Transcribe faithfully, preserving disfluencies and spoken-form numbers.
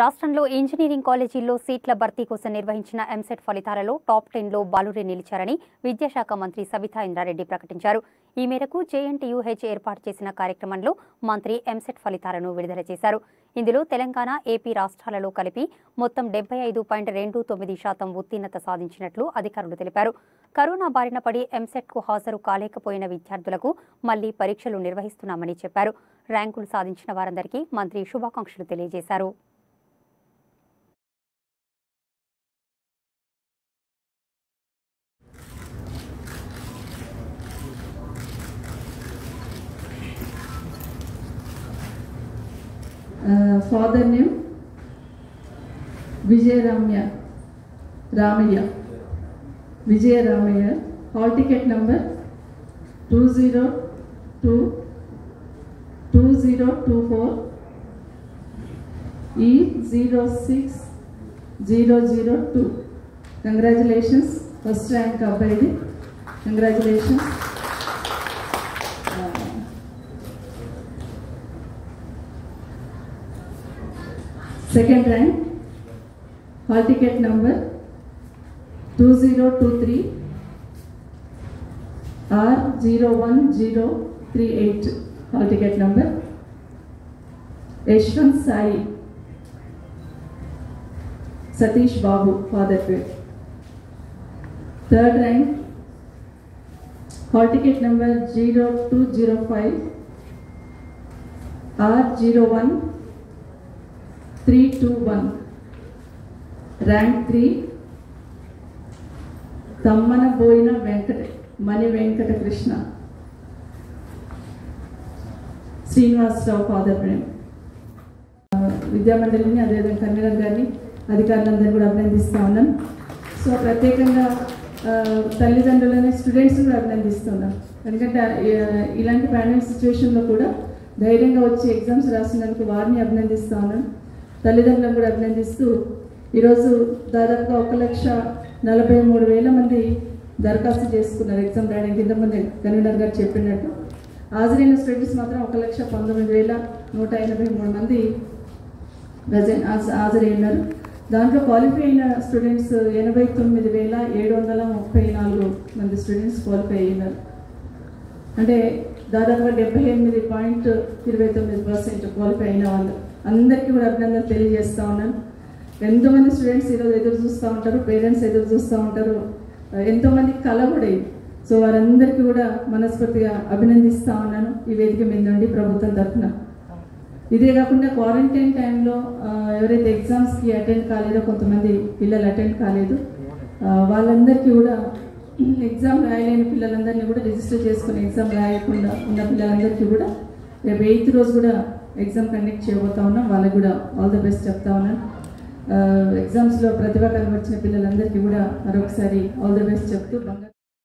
రాష్ట్రంలో ఇంజనీరింగ్ కాలేజీల్లో సీట్ల భర్తీ కోసం నిర్వహించిన ఎంసెట్ ఫలితాలలో టాప్ పది లో బాలురే నిలిచారని విద్యాశాఖ మంత్రి సబితా ఇంద్రా రెడ్డి ప్రకటించారు. ఈ మేరకు జేఎన్టీయూహెచ్ ఏర్పాటు చేసిన కార్యక్రమంలో మంత్రి ఎంసెట్ ఫలితాలను విడుదల చేశారు. ఇందులో తెలంగాణ, ఏపీ రాష్ట్రాలలో కలిపి మొత్తం డెబ్బై ఐదు పాయింట్ రెండు తొమ్మిది శాతం ఉత్తీర్ణత సాధించినట్లు అధికారులు తెలిపారు. కరోనా బారిన పడి ఎంసెట్కు హాజరు కాలేకపోయిన విద్యార్థులకు మళ్లీ పరీక్షలు నిర్వహిస్తున్నామని చెప్పారు. ర్యాంకులు సాధించిన వారందరికీ మంత్రి శుభాకాంక్షలు తెలియజేశారు. Father name Vijay Ramaiah Ramaiah Vijay Ramaiah hall ticket number two zero two two zero two four E zero six zero zero two congratulations first rank अब्बाई congratulations second rank hall ticket number two zero two three R zero one zero three eight hall ticket number Yashwant Sai Satish Babu father पे. Third rank hall ticket number zero two zero five R zero one three to one rank three Tamman Boyin Venkat Mani Venkat Krishna Srinivas Rao father Prem विद्यामंडलिनी अदे विधंगा convener गारिनी अधिकारुलंदरिनी कूडा अभिनंदिस्तुन्नानु. सो प्रत्येकंगा तल्लिदंड्रुलनु students कूडा अभिनंदिस्तुन्नानु एंदुकंटे इलांटि pandemic situation लो कूडा धैर्यंगा वच्चि exams रासिनंदुकु वारिनि अभिनंदिस्तुन्नानु. తల్లిదండ్రులను అభినందిస్తూ ఈరోజు దాదాపుగా ఒక లక్ష నలభై మూడు వేల మంది దరఖాస్తు చేసుకున్నారు ఎగ్జామ్ రాయడానికి. ఇంతమంది కన్వీనర్ గారు చెప్పినట్టు హాజరైన స్టూడెంట్స్ మాత్రం ఒక లక్ష పంతొమ్మిది వేల నూట ఎనభై మూడు మంది హాజరైనారు. దాంట్లో క్వాలిఫై అయిన స్టూడెంట్స్ ఎనభై తొమ్మిది వేల ఏడు వందల ముప్పై నాలుగు మంది స్టూడెంట్స్ క్వాలిఫై అయినారు. అంటే దాదాపుగా డెబ్బై ఎనిమిది పాయింట్ ఇరవై తొమ్మిది పర్సెంట్ క్వాలిఫై అయిన వాళ్ళు అందరికీ కూడా అభినందనలు తెలియజేస్తా ఉన్నాను. ఎంతోమంది స్టూడెంట్స్ ఈరోజు ఎదురు చూస్తూ ఉంటారు, పేరెంట్స్ ఎదురు చూస్తూ ఉంటారు, ఎంతోమంది కళ కూడా. సో వారందరికీ కూడా మనస్ఫూర్తిగా అభినందిస్తూ ఉన్నాను ఈ వేదిక మీద నుండి ప్రభుత్వం తరఫున. ఇదే కాకుండా క్వారంటైన్ టైంలో ఎవరైతే ఎగ్జామ్స్కి అటెండ్ కాలేదో, కొంతమంది పిల్లలు అటెండ్ కాలేదు, వాళ్ళందరికీ కూడా ఎగ్జామ్ రాయలేని పిల్లలందరినీ కూడా రిజిస్టర్ చేసుకుని ఎగ్జామ్ రాయకుండా ఉన్న పిల్లలందరికీ కూడా రేపు ఎయిత్ రోజు కూడా ఎగ్జామ్ కండక్ట్ చేయబోతా ఉన్నాం. వాళ్ళకి కూడా ఆల్ ది బెస్ట్ చెప్తా ఉన్నాను. ఎగ్జామ్స్లో ప్రతిభ కనబరిచిన పిల్లలందరికీ కూడా మరొకసారి ఆల్ ది బెస్ట్ చెప్తూ